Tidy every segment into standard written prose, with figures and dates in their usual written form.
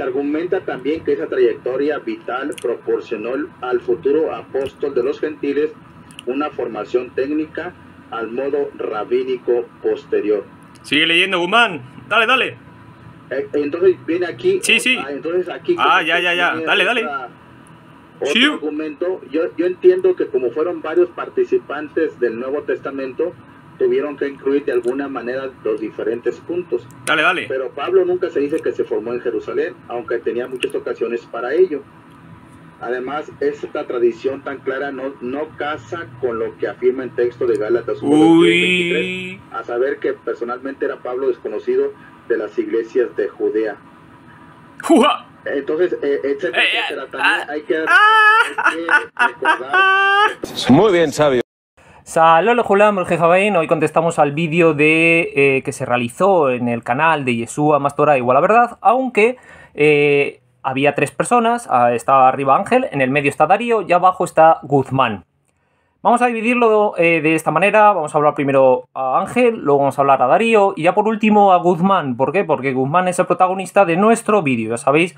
Se argumenta también que esa trayectoria vital proporcionó al futuro apóstol de los gentiles una formación técnica al modo rabínico posterior. Sigue leyendo, Guzmán. Dale, dale. Entonces viene aquí. Sí, sí. Entonces aquí. Ah, ya. Dale, dale. Otro sí. Argumento. Yo entiendo que como fueron varios participantes del Nuevo Testamento, tuvieron que incluir de alguna manera los diferentes puntos. Dale, dale. Pero Pablo nunca se dice que se formó en Jerusalén, aunque tenía muchas ocasiones para ello. Además, esta tradición tan clara no casa con lo que afirma el texto de Gálatas 1:23, a saber que personalmente era Pablo desconocido de las iglesias de Judea. ¡Jua! Entonces, etcétera, etcétera. También hay que recordar... Muy bien, sabio. Salolo Julam, el Jejabain. Hoy contestamos al vídeo de que se realizó en el canal de Yeshua Más Torá Igual a Verdad, aunque... había tres personas, estaba arriba Ángel, en el medio está Darío y abajo está Guzmán. Vamos a dividirlo de esta manera, vamos a hablar primero a Ángel, luego vamos a hablar a Darío y ya por último a Guzmán. ¿Por qué? Porque Guzmán es el protagonista de nuestro vídeo. Ya sabéis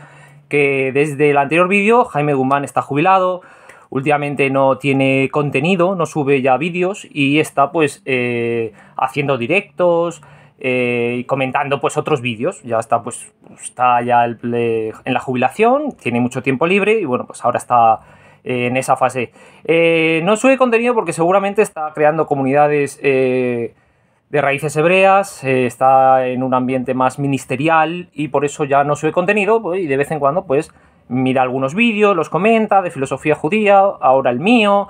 que desde el anterior vídeo Jaime Guzmán está jubilado, últimamente no tiene contenido, no sube ya vídeos y está pues haciendo directos... comentando pues otros vídeos, ya está pues está ya en la jubilación, tiene mucho tiempo libre y bueno pues ahora está en esa fase. No sube contenido porque seguramente está creando comunidades de raíces hebreas, está en un ambiente más ministerial y por eso ya no sube contenido y de vez en cuando pues mira algunos vídeos, los comenta, de filosofía judía, ahora el mío...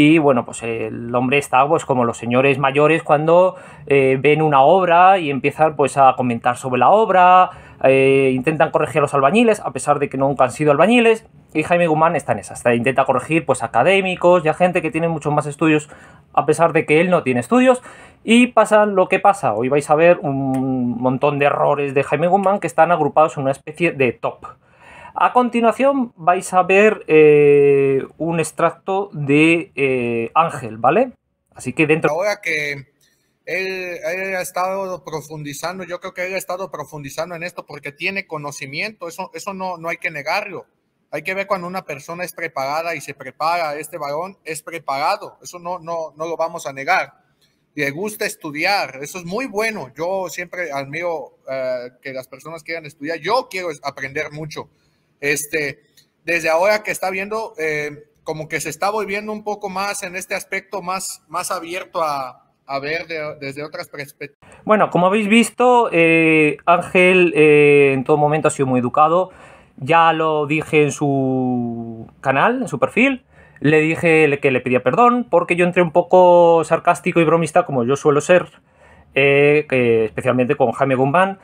Y bueno, pues el hombre está pues como los señores mayores cuando ven una obra y empiezan pues a comentar sobre la obra, intentan corregir a los albañiles, a pesar de que nunca han sido albañiles, y Jaime Guzmán está en esa, intenta corregir pues académicos y a gente que tiene muchos más estudios, a pesar de que él no tiene estudios, y pasa lo que pasa. Hoy vais a ver un montón de errores de Jaime Guzmán que están agrupados en una especie de top. A continuación vais a ver un extracto de Ángel, ¿vale? Así que dentro... Ahora que él ha estado profundizando, yo creo que él ha estado profundizando en esto porque tiene conocimiento, eso no hay que negarlo. Hay que ver cuando una persona es preparada y se prepara, este varón es preparado, eso no lo vamos a negar. Le gusta estudiar, eso es muy bueno, yo siempre admiro que las personas quieran estudiar, yo quiero aprender mucho. Desde ahora que está viendo, como que se está volviendo un poco más en este aspecto, más abierto a ver desde otras perspectivas. Bueno, como habéis visto, Ángel en todo momento ha sido muy educado. Ya lo dije en su canal, en su perfil. Le dije que le pedía perdón porque yo entré un poco sarcástico y bromista, como yo suelo ser, especialmente con Jaime Guzmán.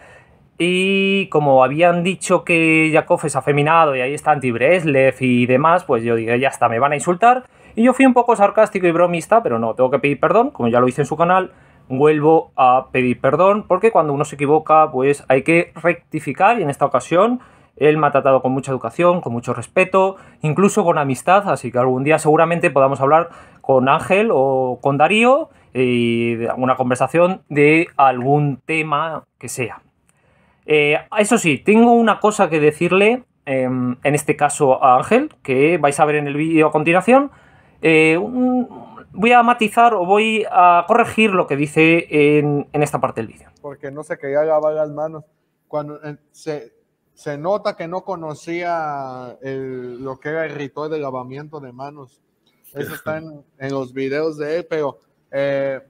Y como habían dicho que Jacob es afeminado y ahí está anti-Breslev y demás, pues yo dije, ya está, me van a insultar. Y yo fui un poco sarcástico y bromista, pero no, tengo que pedir perdón, como ya lo hice en su canal, vuelvo a pedir perdón, porque cuando uno se equivoca, pues hay que rectificar y en esta ocasión él me ha tratado con mucha educación, con mucho respeto, incluso con amistad, así que algún día seguramente podamos hablar con Ángel o con Darío y una conversación de algún tema que sea. Eso sí, tengo una cosa que decirle, en este caso a Ángel, que vais a ver en el vídeo a continuación. Voy a matizar o voy a corregir lo que dice en esta parte del vídeo. Porque no se quería lavar las manos. Cuando se nota que no conocía lo que era el ritual de lavamiento de manos. Eso está en los videos de él, pero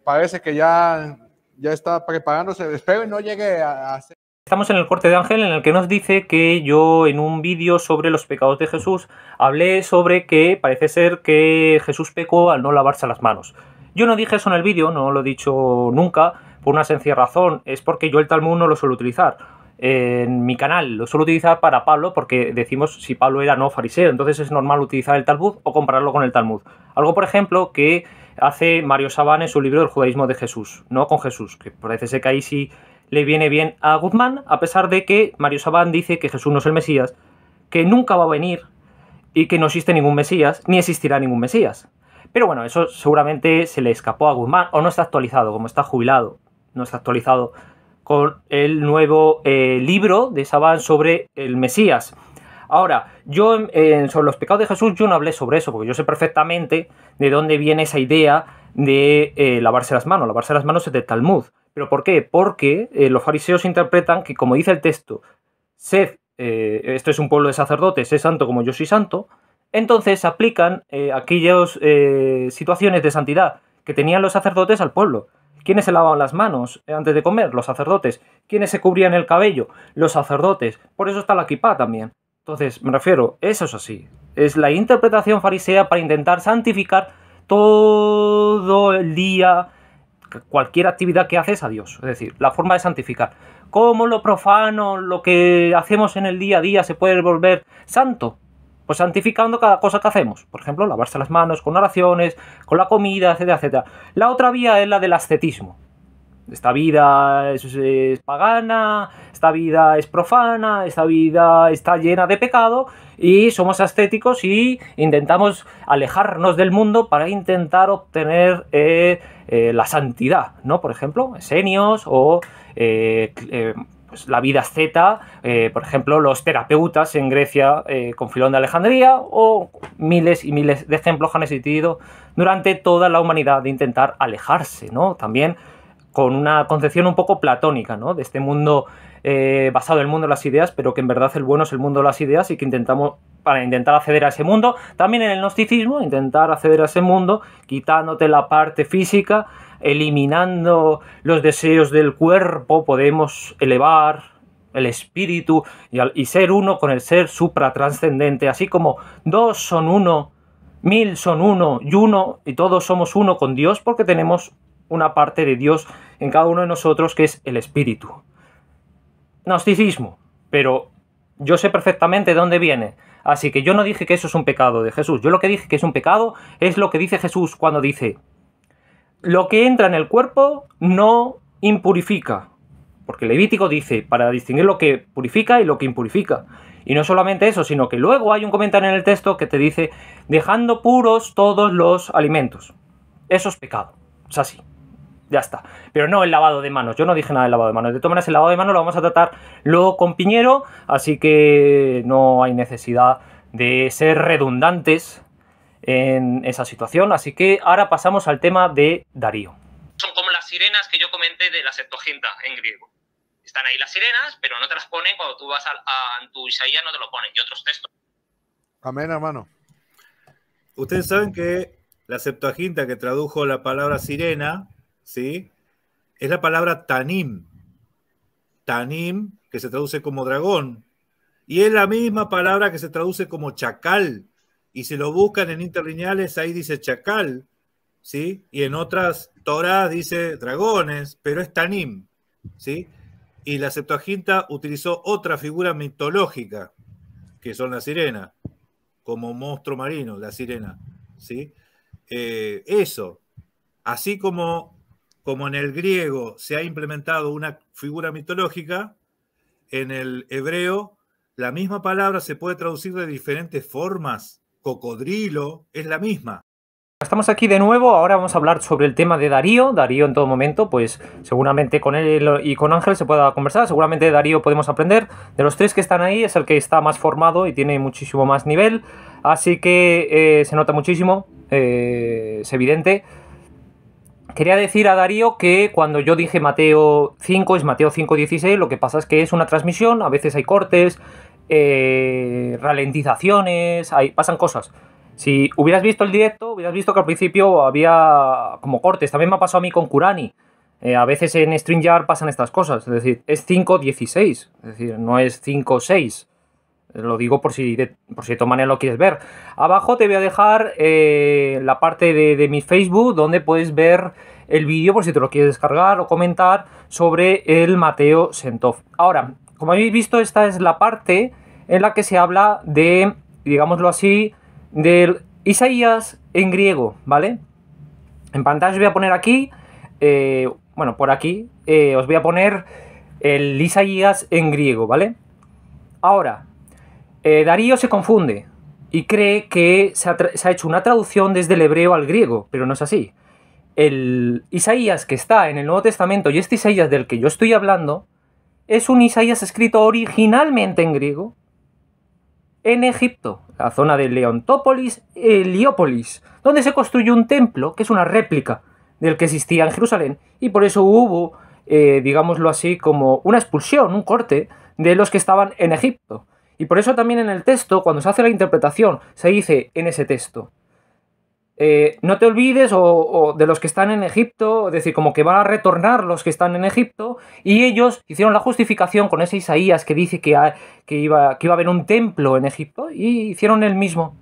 parece que ya está preparándose. Espero no llegue a hacer... Estamos en el corte de Ángel en el que nos dice que yo en un vídeo sobre los pecados de Jesús hablé sobre que parece ser que Jesús pecó al no lavarse las manos. Yo no dije eso en el vídeo, no lo he dicho nunca, por una sencilla razón, es porque yo el Talmud no lo suelo utilizar. En mi canal lo suelo utilizar para Pablo porque decimos si Pablo era no fariseo, entonces es normal utilizar el Talmud o compararlo con el Talmud. Algo, por ejemplo, que hace Mario Sabán en su libro El judaísmo de Jesús, no con Jesús, que parece ser que ahí sí... le viene bien a Guzmán, a pesar de que Mario Sabán dice que Jesús no es el Mesías, que nunca va a venir y que no existe ningún Mesías, ni existirá ningún Mesías. Pero bueno, eso seguramente se le escapó a Guzmán o no está actualizado, como está jubilado, no está actualizado con el nuevo libro de Sabán sobre el Mesías. Ahora, yo sobre los pecados de Jesús yo no hablé sobre eso, porque yo sé perfectamente de dónde viene esa idea de lavarse las manos. Lavarse las manos es del Talmud. ¿Pero por qué? Porque los fariseos interpretan que, como dice el texto, sed, esto es un pueblo de sacerdotes, sed santo como yo soy santo, entonces aplican aquellas situaciones de santidad que tenían los sacerdotes al pueblo. ¿Quiénes se lavaban las manos antes de comer? Los sacerdotes. ¿Quiénes se cubrían el cabello? Los sacerdotes. Por eso está la kipá también. Entonces, me refiero, eso es así. Es la interpretación farisea para intentar santificar todo el día, cualquier actividad que haces a Dios. Es decir, la forma de santificar. ¿Cómo lo profano, lo que hacemos en el día a día, se puede volver santo? Pues santificando cada cosa que hacemos. Por ejemplo, lavarse las manos con oraciones, con la comida, etcétera, etcétera. La otra vía es la del ascetismo. Esta vida es pagana, esta vida es profana, esta vida está llena de pecado y somos ascéticos y intentamos alejarnos del mundo para intentar obtener la santidad, ¿no? Por ejemplo, esenios o pues la vida asceta, por ejemplo, los terapeutas en Grecia con Filón de Alejandría, o miles y miles de ejemplos que han existido durante toda la humanidad de intentar alejarse, ¿no? También con una concepción un poco platónica, ¿no? De este mundo basado en el mundo de las ideas, pero que en verdad el bueno es el mundo de las ideas y que intentamos, para intentar acceder a ese mundo, también en el gnosticismo, intentar acceder a ese mundo quitándote la parte física, eliminando los deseos del cuerpo, podemos elevar el espíritu y ser uno con el ser supratranscendente, así como dos son uno, mil son uno, y todos somos uno con Dios porque tenemos una parte de Dios en cada uno de nosotros, que es el espíritu. Gnosticismo, pero yo sé perfectamente de dónde viene, así que yo no dije que eso es un pecado de Jesús. Yo lo que dije que es un pecado es lo que dice Jesús cuando dice: lo que entra en el cuerpo no impurifica, porque Levítico dice para distinguir lo que purifica y lo que impurifica. Y no solamente eso, sino que luego hay un comentario en el texto que te dice: dejando puros todos los alimentos. Eso es pecado, es así. Ya está. Pero no el lavado de manos. Yo no dije nada del lavado de manos. De todas maneras, el lavado de manos lo vamos a tratar luego con Piñero, así que no hay necesidad de ser redundantes en esa situación. Así que ahora pasamos al tema de Darío. Son como las sirenas que yo comenté de la Septuaginta en griego. Están ahí las sirenas, pero no te las ponen cuando tú vas a tu Isaías, no te lo ponen, y otros textos. Amén, hermano. Ustedes saben que la Septuaginta, que tradujo la palabra sirena, ¿sí?, es la palabra Tanim. Tanim, que se traduce como dragón. Y es la misma palabra que se traduce como chacal. Y si lo buscan en interlineales, ahí dice chacal, ¿sí? Y en otras Torah dice dragones, pero es Tanim, ¿sí? Y la Septuaginta utilizó otra figura mitológica, que son las sirenas, como monstruo marino, la sirena, ¿sí? Eso, así como en el griego se ha implementado una figura mitológica, en el hebreo la misma palabra se puede traducir de diferentes formas. Cocodrilo es la misma. Estamos aquí de nuevo, ahora vamos a hablar sobre el tema de Darío. Darío en todo momento, pues seguramente con él y con Ángel se pueda conversar, seguramente de Darío podemos aprender. De los tres que están ahí es el que está más formado y tiene muchísimo más nivel, así que se nota muchísimo, es evidente. Quería decir a Darío que cuando yo dije Mateo 5, es Mateo 5.16, lo que pasa es que es una transmisión, a veces hay cortes, ralentizaciones, pasan cosas. Si hubieras visto el directo, hubieras visto que al principio había como cortes. También me ha pasado a mí con Kurani. A veces en StreamYard pasan estas cosas, es decir, es 5.16, es decir, no es 5.6. Lo digo por si de todas maneras lo quieres ver. Abajo te voy a dejar la parte de mi Facebook, donde puedes ver el vídeo por si te lo quieres descargar o comentar sobre el Mateo Sentov. Ahora, como habéis visto, esta es la parte en la que se habla de, digámoslo así, del Isaías en griego, ¿vale? En pantalla os voy a poner aquí, bueno, por aquí, os voy a poner el Isaías en griego, ¿vale? Ahora, Darío se confunde y cree que se ha hecho una traducción desde el hebreo al griego, pero no es así. el Isaías que está en el Nuevo Testamento y este Isaías del que yo estoy hablando es un Isaías escrito originalmente en griego en Egipto, la zona de Leontópolis, Heliópolis, donde se construyó un templo que es una réplica del que existía en Jerusalén, y por eso hubo, digámoslo así, como una expulsión, un corte de los que estaban en Egipto. Y por eso también en el texto, cuando se hace la interpretación, se dice en ese texto, no te olvides o de los que están en Egipto, es decir, como que van a retornar los que están en Egipto, y ellos hicieron la justificación con ese Isaías que dice que iba a haber un templo en Egipto, y hicieron el mismo.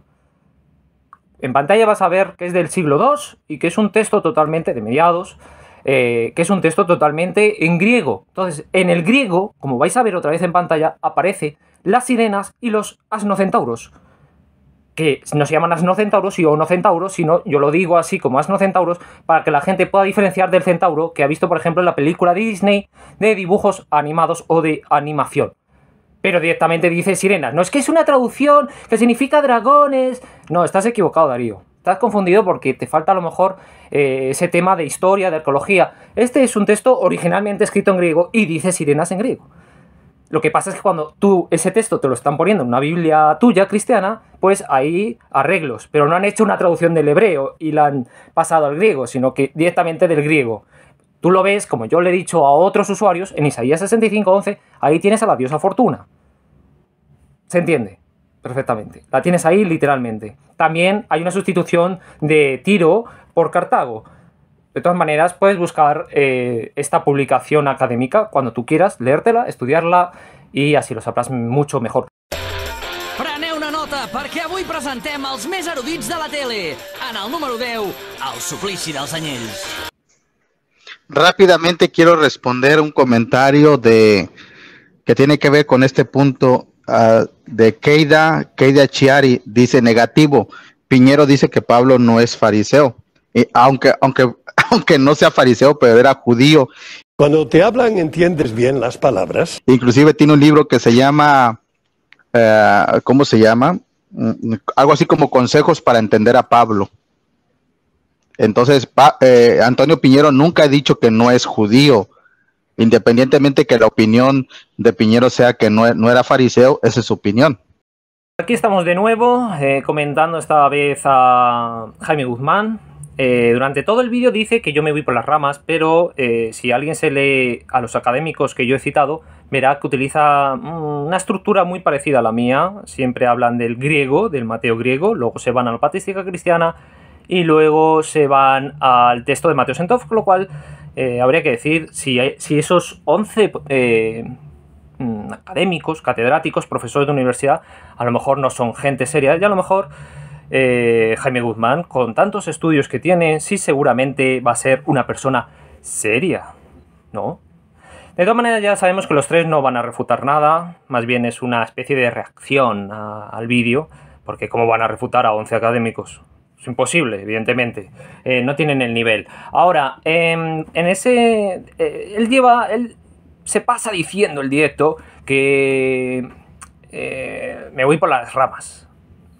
En pantalla vas a ver que es del siglo II y que es un texto totalmente de mediados, que es un texto totalmente en griego. Entonces, en el griego, como vais a ver otra vez en pantalla, aparece las sirenas y los asnocentauros, que no se llaman asnocentauros y onocentauros, sino yo lo digo así como asnocentauros para que la gente pueda diferenciar del centauro que ha visto, por ejemplo, en la película de Disney de dibujos animados o de animación. Pero directamente dice sirenas. No es que es una traducción que significa dragones. No, estás equivocado, Darío. Estás confundido porque te falta a lo mejor ese tema de historia, de arqueología. Este es un texto originalmente escrito en griego y dice sirenas en griego. Lo que pasa es que cuando tú ese texto te lo están poniendo en una Biblia tuya, cristiana, pues hay arreglos, pero no han hecho una traducción del hebreo y la han pasado al griego, sino que directamente del griego. Tú lo ves, como yo le he dicho a otros usuarios, en Isaías 65:11, ahí tienes a la diosa Fortuna. ¿Se entiende? Perfectamente. La tienes ahí literalmente. También hay una sustitución de Tiro por Cartago. De todas maneras, puedes buscar esta publicación académica cuando tú quieras, leértela, estudiarla y así lo sabrás mucho mejor. Preneu una nota perquè avui presentem els més erudits de la tele. En el número 10, el suplici dels anyells. Rápidamente quiero responder un comentario que tiene que ver con este punto de Keida Chiari. Dice negativo. Piñero dice que Pablo no es fariseo. Y aunque no sea fariseo, pero era judío. Cuando te hablan, entiendes bien las palabras. Inclusive tiene un libro que se llama, ¿cómo se llama? Algo así como Consejos para Entender a Pablo. Entonces, Antonio Piñero nunca ha dicho que no es judío. Independientemente que la opinión de Piñero sea que no era fariseo, esa es su opinión. Aquí estamos de nuevo, comentando esta vez a Jaime Guzmán. Durante todo el vídeo dice que yo me voy por las ramas, pero si alguien se lee a los académicos que yo he citado, verá que utiliza una estructura muy parecida a la mía. Siempre hablan del griego, del Mateo griego, luego se van a la patrística cristiana y luego se van al texto de Mateo Sentov, con lo cual habría que decir si esos 11 académicos, catedráticos, profesores de universidad, a lo mejor no son gente seria, y a lo mejor Jaime Guzmán, con tantos estudios que tiene, sí seguramente va a ser una persona seria, ¿no? De todas maneras, ya sabemos que los tres no van a refutar nada, más bien es una especie de reacción al vídeo, porque ¿cómo van a refutar a 11 académicos? Es imposible, evidentemente. No tienen el nivel. Ahora, en ese... él se pasa diciendo el directo que me voy por las ramas.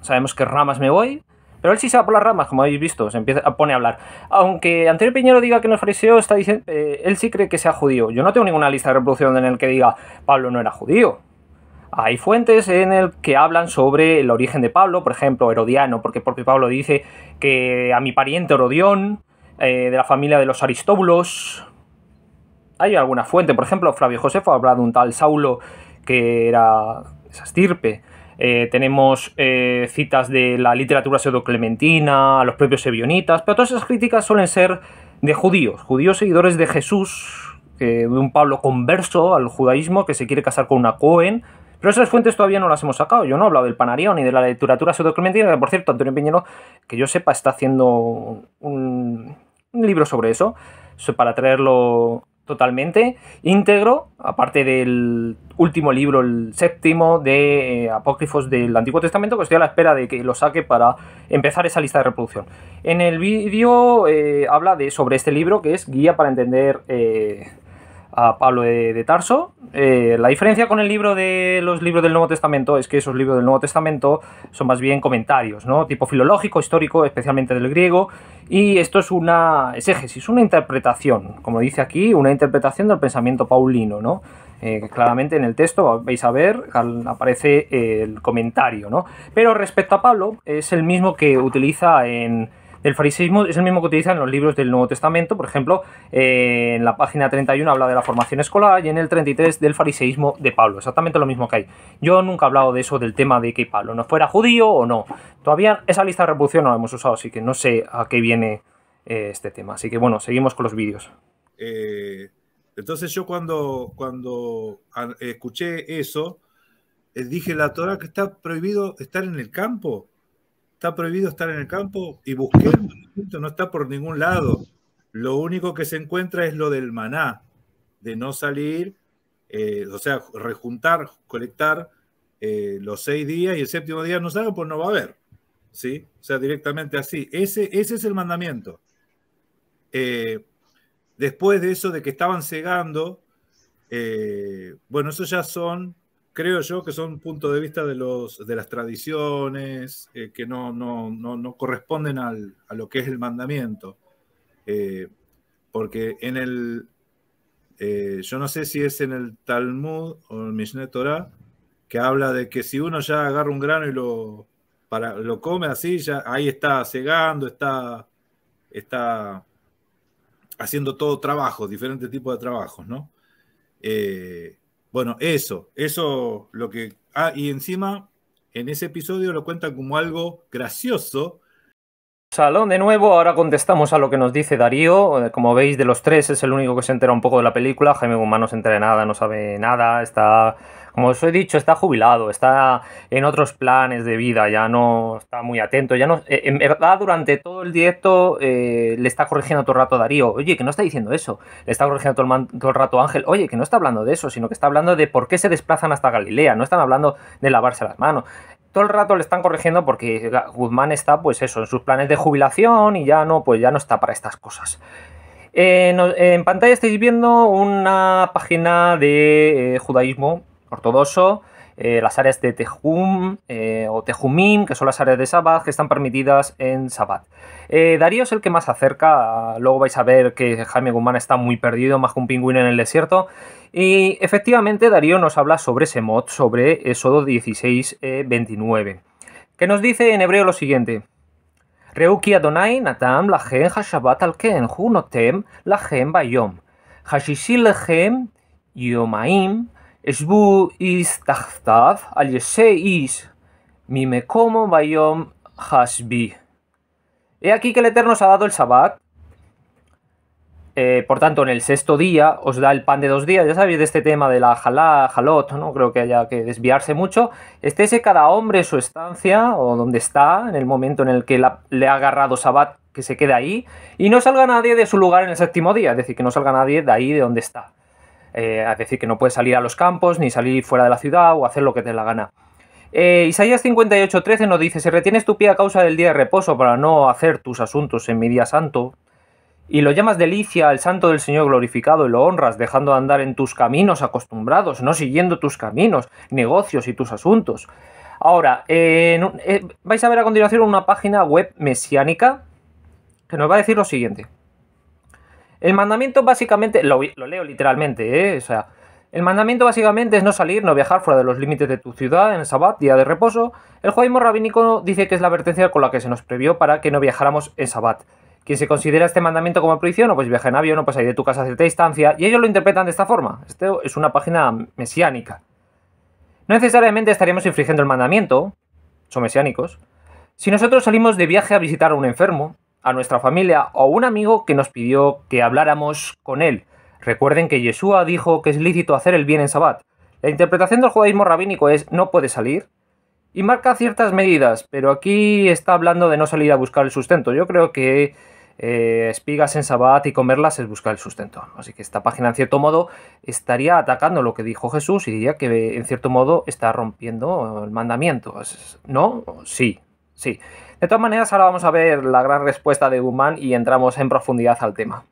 Sabemos qué ramas me voy, pero él sí se va por las ramas, como habéis visto. Se empieza pone a hablar. Aunque Antonio Piñero diga que no es fariseo, está diciendo, él sí cree que sea judío. Yo no tengo ninguna lista de reproducción en el que diga Pablo no era judío. Hay fuentes en el que hablan sobre el origen de Pablo, por ejemplo, Herodiano, porque propio Pablo dice que a mi pariente Orodión, de la familia de los Aristóbulos. Hay alguna fuente, por ejemplo, Flavio Josefo habla de un tal Saulo que era esa estirpe. Tenemos citas de la literatura pseudoclementina, a los propios ebionitas, pero todas esas críticas suelen ser de judíos seguidores de Jesús, de un Pablo converso al judaísmo que se quiere casar con una Cohen. Pero esas fuentes todavía no las hemos sacado. Yo no he hablado del Panarión ni de la literatura pseudoclementina, que por cierto, Antonio Piñero, que yo sepa, está haciendo un libro sobre eso, para traerlo totalmente íntegro, aparte del último libro, el séptimo, de Apócrifos del Antiguo Testamento, que estoy a la espera de que lo saque para empezar esa lista de reproducción. En el vídeo habla sobre este libro, que es Guía para Entender a Pablo de Tarso. La diferencia con el libro de los libros del Nuevo Testamento es que esos libros del Nuevo Testamento son más bien comentarios, ¿no? Tipo filológico, histórico, especialmente del griego, y esto es una exégesis, una interpretación, como dice aquí, una interpretación del pensamiento paulino, ¿no? Claramente en el texto vais a ver, aparece el comentario, ¿no? Pero respecto a Pablo, es el mismo que utiliza en... El fariseísmo es el mismo que utilizan los libros del Nuevo Testamento. Por ejemplo, en la página 31 habla de la formación escolar y en el 33 del fariseísmo de Pablo. Exactamente lo mismo que hay. Yo nunca he hablado de eso, del tema de que Pablo no fuera judío o no. Todavía esa lista de reproducción no la hemos usado, así que no sé a qué viene este tema. Así que bueno, seguimos con los vídeos. Entonces yo cuando escuché eso, dije, la Torá que está prohibido estar en el campo. Está prohibido estar en el campo y busqué el manuscrito, no está por ningún lado. Lo único que se encuentra es lo del maná, de no salir, o sea, rejuntar, colectar los 6 días y el 7.º día no salgo, pues no va a haber, ¿sí? O sea, directamente así. Ese es el mandamiento. Después de eso de que estaban cegando, bueno, eso ya son... Creo yo que son puntos de vista de las tradiciones que no corresponden a lo que es el mandamiento. Porque en el... yo no sé si es en el Talmud o en el Mishneh Torah, que habla de que si uno ya agarra un grano y lo come así, ya ahí está segando, está haciendo todo trabajo, diferentes tipos de trabajos, ¿no? Bueno, eso lo que... Ah, y encima, en ese episodio lo cuentan como algo gracioso. Salón de nuevo, ahora contestamos a lo que nos dice Darío. Como veis, de los tres es el único que se entera un poco de la película. Jaime Guzmán no se entera de nada, no sabe nada, está... Como os he dicho, está jubilado, está en otros planes de vida, ya no está muy atento. Ya no, en verdad, durante todo el directo le está corrigiendo todo el rato a Darío. Oye, que no está diciendo eso. Le está corrigiendo todo el rato a Ángel. Oye, que no está hablando de eso, sino que está hablando de por qué se desplazan hasta Galilea. No están hablando de lavarse las manos. Todo el rato le están corrigiendo porque Guzmán está, pues eso, en sus planes de jubilación y ya no está para estas cosas. En pantalla estáis viendo una página de judaísmo ortodoxo, las áreas de Tehum o Tejumim, que son las áreas de Sabbat, que están permitidas en Sabbat. Darío es el que más se acerca, luego vais a ver que Jaime Guzmán está muy perdido, más que un pingüino en el desierto, y efectivamente Darío nos habla sobre Semot, sobre Esodo 16:29, que nos dice en hebreo lo siguiente: Reuki Adonai Natam Lachem Hashabat Alken Hu Notem Lachem Bayom Hashishi Lachem Yomaim Esbu is tachtav al yese is mime como bayom hasbi. He aquí que el Eterno os ha dado el Sabbat. Por tanto, en el 6.º día os da el pan de 2 días. Ya sabéis de este tema de la jalá, jalot, no creo que haya que desviarse mucho. Estése cada hombre en su estancia o donde está, en el momento en el que le ha agarrado Sabbat, que se quede ahí. Y no salga nadie de su lugar en el 7.º día, es decir, que no salga nadie de ahí de donde está. Es decir, que no puedes salir a los campos, ni salir fuera de la ciudad o hacer lo que te dé la gana. Isaías 58:13 nos dice: si retienes tu pie a causa del día de reposo para no hacer tus asuntos en mi día santo, y lo llamas delicia al santo del Señor glorificado y lo honras, dejando de andar en tus caminos acostumbrados, no siguiendo tus caminos, negocios y tus asuntos. Ahora, vais a ver a continuación una página web mesiánica que nos va a decir lo siguiente. El mandamiento básicamente, lo leo literalmente, o sea, el mandamiento básicamente es no salir, no viajar fuera de los límites de tu ciudad en el Sabbat, día de reposo. El judaísmo rabínico dice que es la advertencia con la que se nos previó para que no viajáramos en Sabbat. Quien se considera este mandamiento como prohibición, o pues viaja en avión, o pues salir de tu casa a cierta distancia, y ellos lo interpretan de esta forma. Esto es una página mesiánica. No necesariamente estaríamos infringiendo el mandamiento, son mesiánicos, si nosotros salimos de viaje a visitar a un enfermo, a nuestra familia o a un amigo que nos pidió que habláramos con él. Recuerden que Yeshua dijo que es lícito hacer el bien en Sabbat. La interpretación del judaísmo rabínico es no puede salir y marca ciertas medidas, pero aquí está hablando de no salir a buscar el sustento. Yo creo que espigas en Sabbat y comerlas es buscar el sustento. Así que esta página en cierto modo estaría atacando lo que dijo Jesús y diría que en cierto modo está rompiendo el mandamiento. ¿No? Sí. De todas maneras, ahora vamos a ver la gran respuesta de Guzmán y entramos en profundidad al tema.